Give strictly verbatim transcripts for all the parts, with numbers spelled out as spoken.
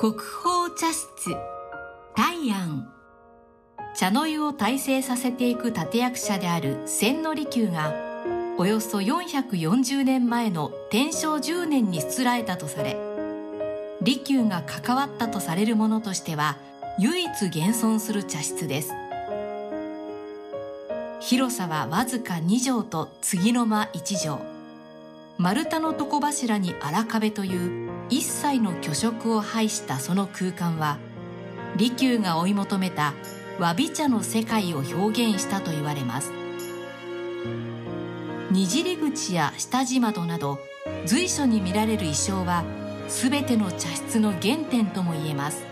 国宝茶室泰安。茶の湯を大成させていく立役者である千利休がおよそよんひゃくよんじゅうねんまえの天正じゅうねんに出られたとされ、利休が関わったとされるものとしては唯一現存する茶室です。広さはわずかにじょうと杉の間いちじょう、丸太の床柱に荒壁という一切の虚飾を排したその空間は、利休が追い求めた侘び茶の世界を表現したと言われます。にじり口や下地窓など随所に見られる意匠は全ての茶室の原点ともいえます。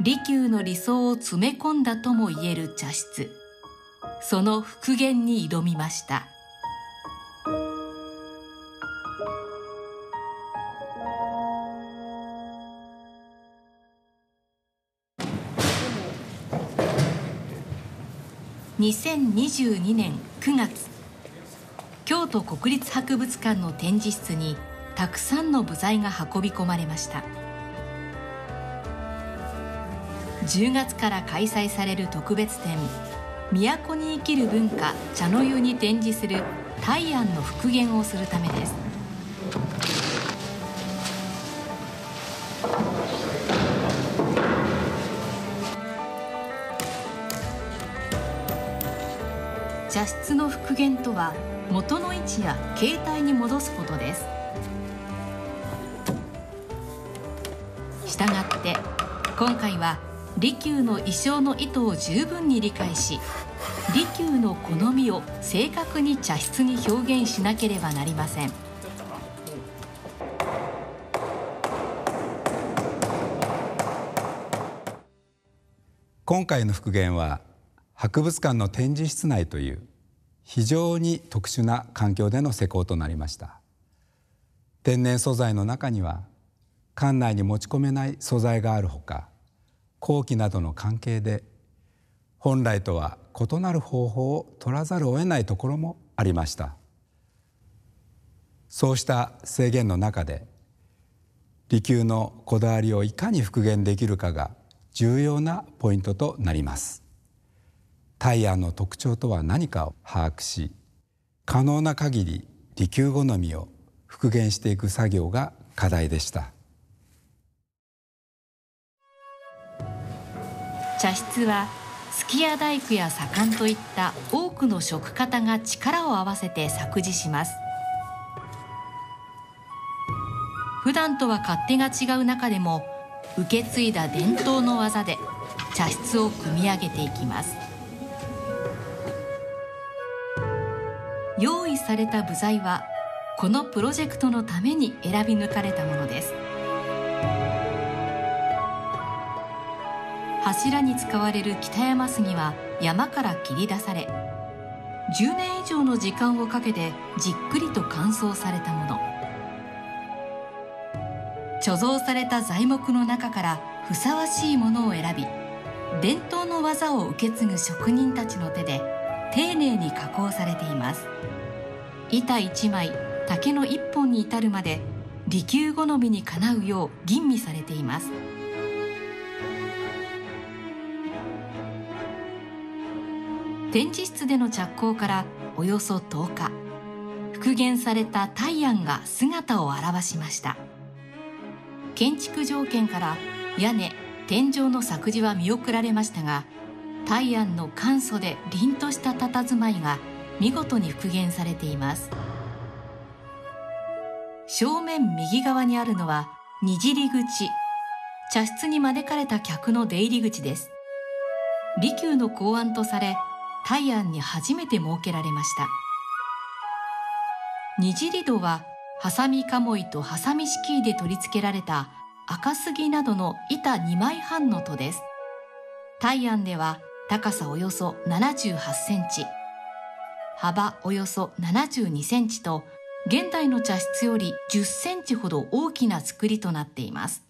利休の理想を詰め込んだともいえる茶室、その復元に挑みました。にせんにじゅうにねんくがつ、京都国立博物館の展示室にたくさんの部材が運び込まれました。じゅうがつから開催される特別展「都に生きる文化茶の湯」に展示する泰安の復元をするためです。茶室の復元とは元の位置や形態に戻すことです。したがって今回は利休の意匠の意図を十分に理解し、利休の好みを正確に茶室に表現しなければなりません。今回の復元は博物館の展示室内という非常に特殊な環境での施工となりました。天然素材の中には館内に持ち込めない素材があるほか、工期などの関係で本来とは異なる方法を取らざるを得ないところもありました。そうした制限の中で利休のこだわりをいかに復元できるかが重要なポイントとなります。泰安の特徴とは何かを把握し、可能な限り利休好みを復元していく作業が課題でした。茶室は数寄屋大工や左官といった多くの職方が力を合わせて作事します。普段とは勝手が違う中でも受け継いだ伝統の技で茶室を組み上げていきます。用意された部材はこのプロジェクトのために選び抜かれたものです。柱に使われる北山杉は山から切り出され、じゅうねん以上の時間をかけてじっくりと乾燥されたもの。貯蔵された材木の中からふさわしいものを選び、伝統の技を受け継ぐ職人たちの手で丁寧に加工されています。板いちまい、竹のいっぽんに至るまで利休好みにかなうよう吟味されています。展示室での着工からおよそとおか、復元された泰安が姿を現しました。建築条件から屋根天井の作事は見送られましたが、泰安の簡素で凛とした佇まいが見事に復元されています。正面右側にあるのはにじり口、茶室に招かれた客の出入り口です。利休の考案とされ、泰安に初めて設けられました。にじり戸はハサミカモイとハサミシキーで取り付けられた赤杉などの板にまいはんの戸です。泰安では高さおよそななじゅうはちセンチ、幅およそななじゅうにセンチと、現代の茶室よりじゅっセンチほど大きな作りとなっています。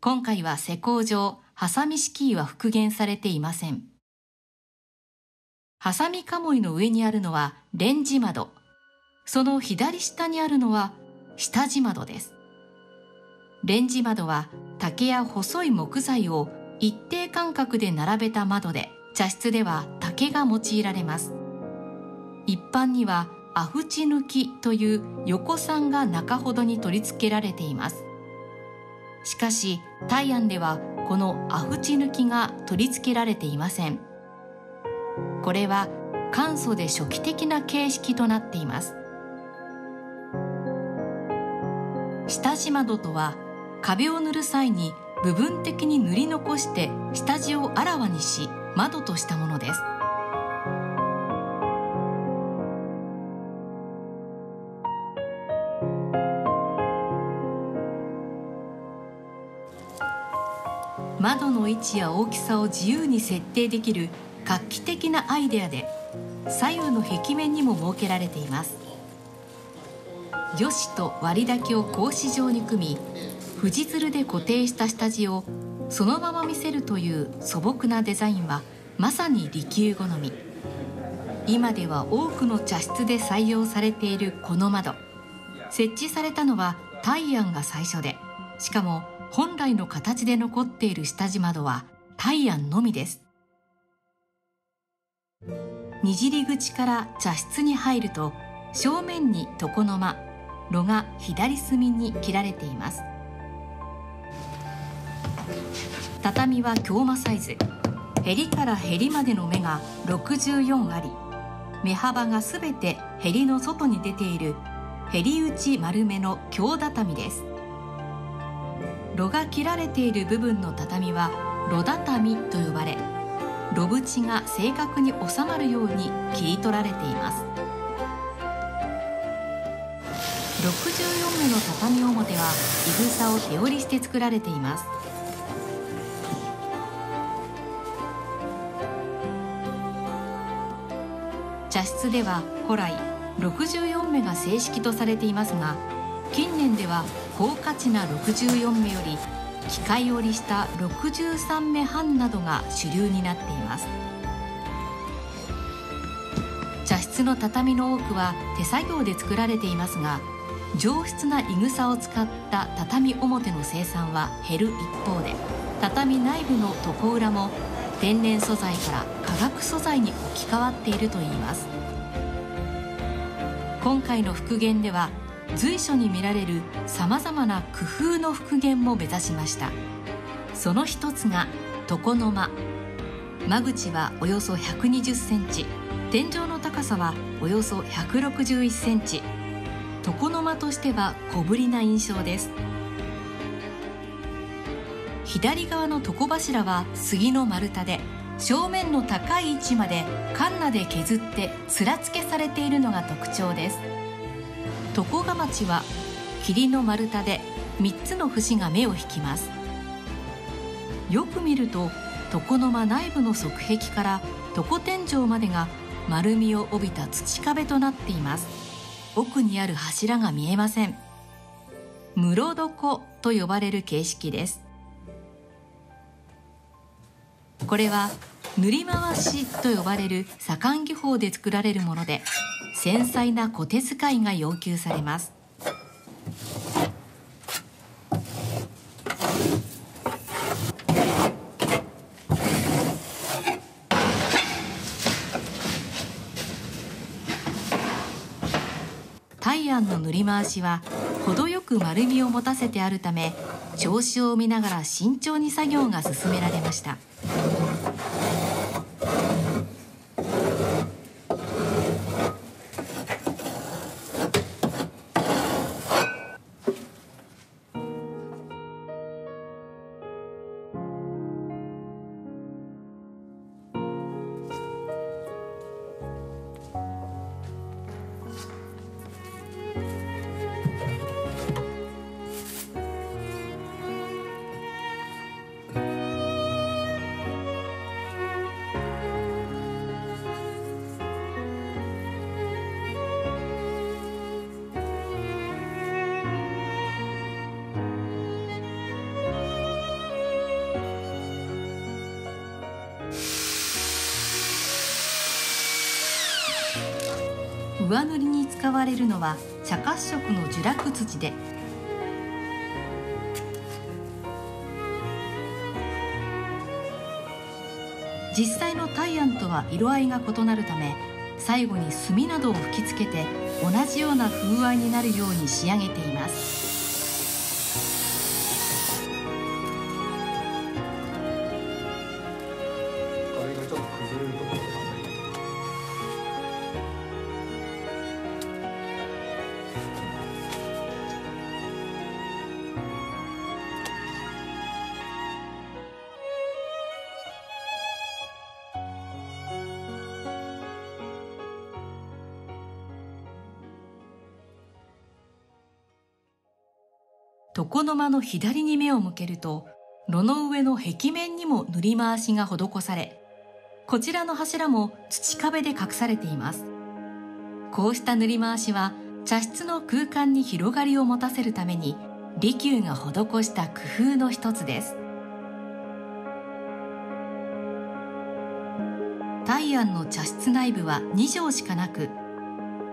今回は施工上ハサミ敷居は復元されていません。ハサミカモイの上にあるのはレンジ窓、その左下にあるのは下地窓です。レンジ窓は竹や細い木材を一定間隔で並べた窓で、茶室では竹が用いられます。一般にはアフチ抜きという横桟が中ほどに取り付けられています。しかし大安ではこのアフチ抜きが取り付けられていません。これは簡素で初期的な形式となっています。下地窓とは、壁を塗る際に部分的に塗り残して下地をあらわにし、窓としたものです。窓の位置や大きさを自由に設定できる画期的なアイデアで、左右の壁面にも設けられています。魚糸と割り竹を格子状に組み、藤つるで固定した下地をそのまま見せるという素朴なデザインは、まさに利休好み。今では多くの茶室で採用されているこの窓、設置されたのは大安が最初で、しかも本来の形で残っている下地窓は大安のみです。にじり口から茶室に入ると、正面に床の間、炉が左隅に切られています。畳は京間サイズ、縁から縁までの目がろくじゅうよんあり、目幅がすべて縁の外に出ている縁打ち丸めの京畳です。炉が切られている部分の畳は炉畳と呼ばれ、炉縁が正確に収まるように切り取られています。ろくじゅうよんめの畳表は、いぐさを手織りして作られています。茶室では古来ろくじゅうよんめが正式とされていますが、近年では高価値なろくじゅうよんめより機械織りしたろくじゅうさんめはんなどが主流になっています。茶室の畳の多くは手作業で作られていますが、上質ないぐさを使った畳表の生産は減る一方で、畳内部の床裏も天然素材から化学素材に置き換わっているといいます。今回の復元では、随所に見られるさまざまな工夫の復元も目指しました。その一つが床の間。間口はおよそひゃくにじゅっセンチ、天井の高さはおよそひゃくろくじゅういちセンチ。床の間としては小ぶりな印象です。左側の床柱は杉の丸太で、正面の高い位置までカンナで削ってつらつけされているのが特徴です。床がまちは霧の丸太で、みっつの節が目を引きます。よく見ると、床の間内部の側壁から床天井までが丸みを帯びた土壁となっています。奥にある柱が見えません。室床と呼ばれる形式です。これは塗り回しと呼ばれる左官技法で作られるもので、繊細な小手使いが要求されます。大安の塗り回しは程よく丸みを持たせてあるため、調子を見ながら慎重に作業が進められました。上塗りに使われるのは茶褐色の聚落土で、実際の大安とは色合いが異なるため、最後に墨などを吹きつけて同じような風合いになるように仕上げています。床の間の左に目を向けると、炉の上の壁面にも塗り回しが施され、こちらの柱も土壁で隠されています。こうした塗り回しは茶室の空間に広がりを持たせるために利休が施した工夫の一つです。大安の茶室内部はにじょうしかなく、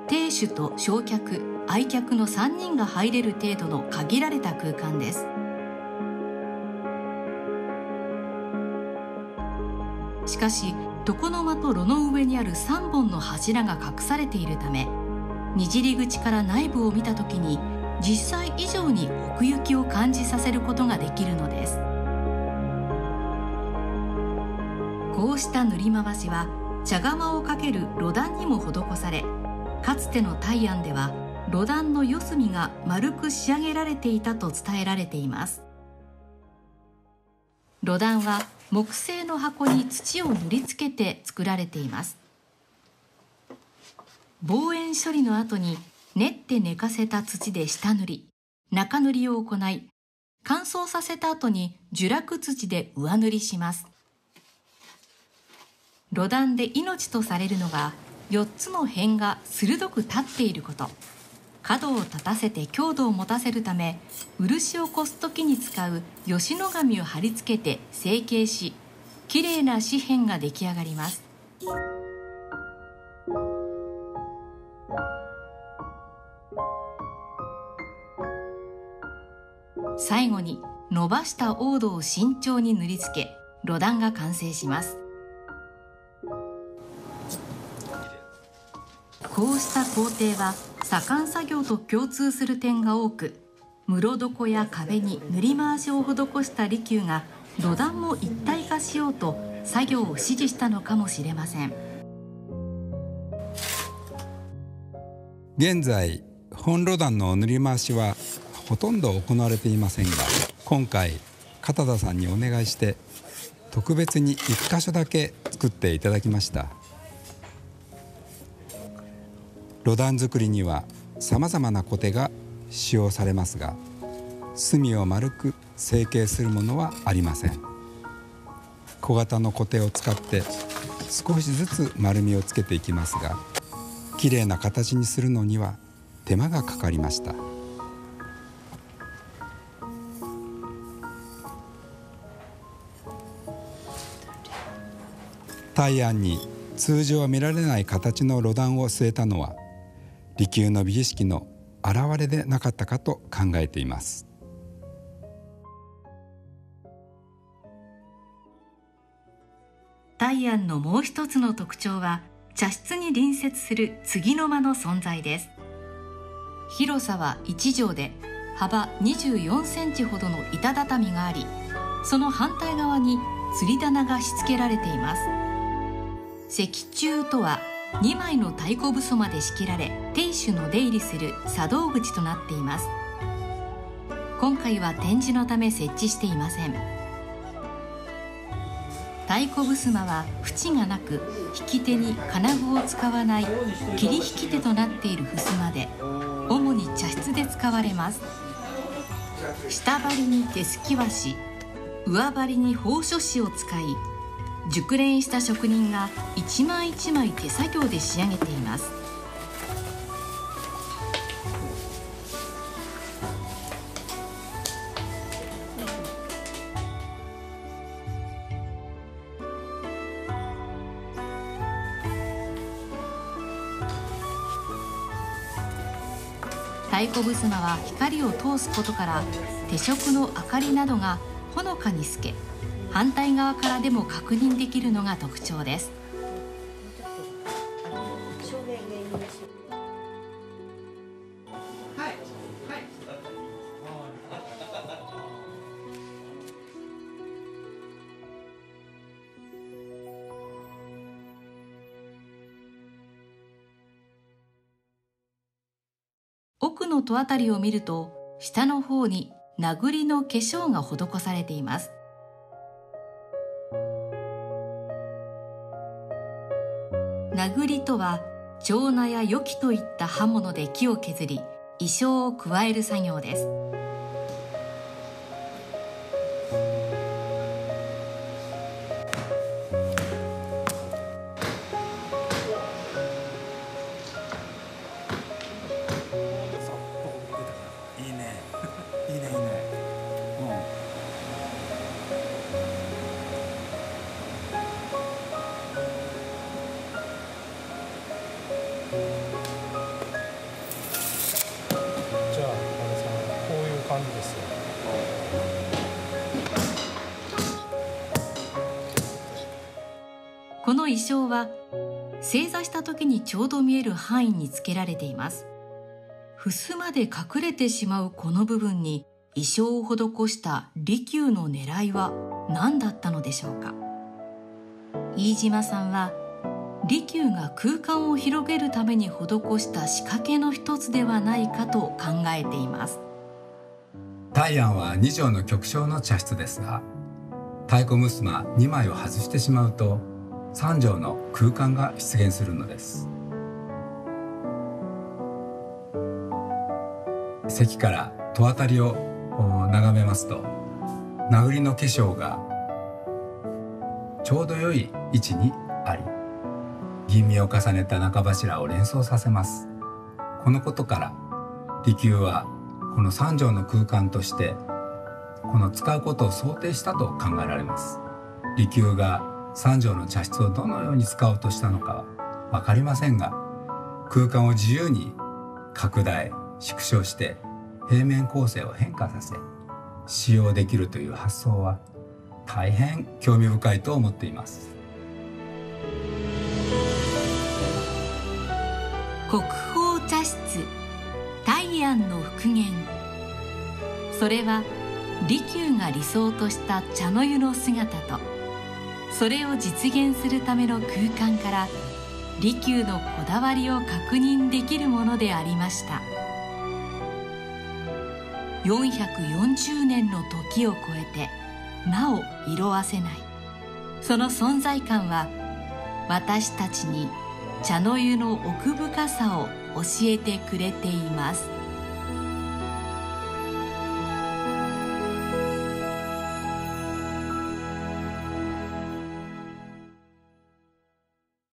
亭主と正客、愛客のさんにんが入れる程度の限られた空間です。しかし床の間と炉の上にあるさんぼんの柱が隠されているため、にじり口から内部を見た時に実際以上に奥行きを感じさせることができるのです。こうした塗り回しは茶釜をかける炉壇にも施され、かつての大安では炉壇の四隅が丸く仕上げられていたと伝えられています。炉壇は木製の箱に土を塗りつけて作られています。防煙処理の後に練って寝かせた土で下塗り、中塗りを行い、乾燥させた後に聚落土で上塗りします。炉壇で命とされるのがよっつの辺が鋭く立っていること。角を立たせて強度を持たせるため、漆をこす時に使う吉野紙を貼り付けて成形し、きれいな紙片が出来上がります。最後に伸ばした黄土を慎重に塗りつけ、炉壇が完成します。こうした工程は左官作業と共通する点が多く、室床や壁に塗り回しを施した利休が炉壇も一体化しようと作業を指示したのかもしれません。現在本炉壇の塗り回しはほとんど行われていませんが、今回片田さんにお願いして特別にいっかしょだけ作っていただきました。炉壇作りにはさまざまなコテが使用されますが、隅を丸く成形するものはありません。小型のコテを使って少しずつ丸みをつけていきますが、きれいな形にするのには手間がかかりました。大安に通常は見られない形の炉壇を据えたのは、利休の美意識の表れでなかったかと考えています。大安のもう一つの特徴は、茶室に隣接する継の間の存在です。広さはいち畳で幅にじゅうよんセンチほどの板畳があり、その反対側に吊り棚が仕付けられています。石柱とはにまいの太鼓部そまで仕切られ、亭主の出入りする茶道口となっています。今回は展示のため設置していません。太鼓ぶすまは縁がなく、引き手に金具を使わない切り引き手となっている襖で、主に茶室で使われます。下張りに手すき和紙、上張りに包書紙を使い、熟練した職人が一枚一枚手作業で仕上げています。太鼓襖は光を通すことから、手燭の明かりなどがほのかに透け、反対側からでも確認できるのが特徴です。奥の戸あたりを見ると、下の方に名栗の化粧が施されています。名栗とは、蝶菜やよきといった刃物で木を削り、意匠を加える作業です。この意匠は正座した時にちょうど見える範囲につけられています。襖で隠れてしまうこの部分に意匠を施した利休の狙いは何だったのでしょうか。飯島さんは利休が空間を広げるために施した仕掛けの一つではないかと考えています。大安はに畳の極小の茶室ですが、太鼓襖にまいを外してしまうとさん畳の空間が出現するのです。席から戸あたりを眺めますと、名栗の化粧がちょうど良い位置にあり、吟味を重ねた中柱を連想させます。このことから利休はこのさん畳の空間としてこの使うことを想定したと考えられます。利休がさん畳の茶室をどのように使おうとしたのかは分かりませんが、空間を自由に拡大縮小して平面構成を変化させ使用できるという発想は大変興味深いと思っています。国宝茶室大安の復元、それは利休が理想とした茶の湯の姿と、それを実現するための空間から利休のこだわりを確認できるものでありました。よんひゃくよんじゅうねんの時を超えてなお色褪せない、その存在感は私たちに茶の湯の奥深さを教えてくれています。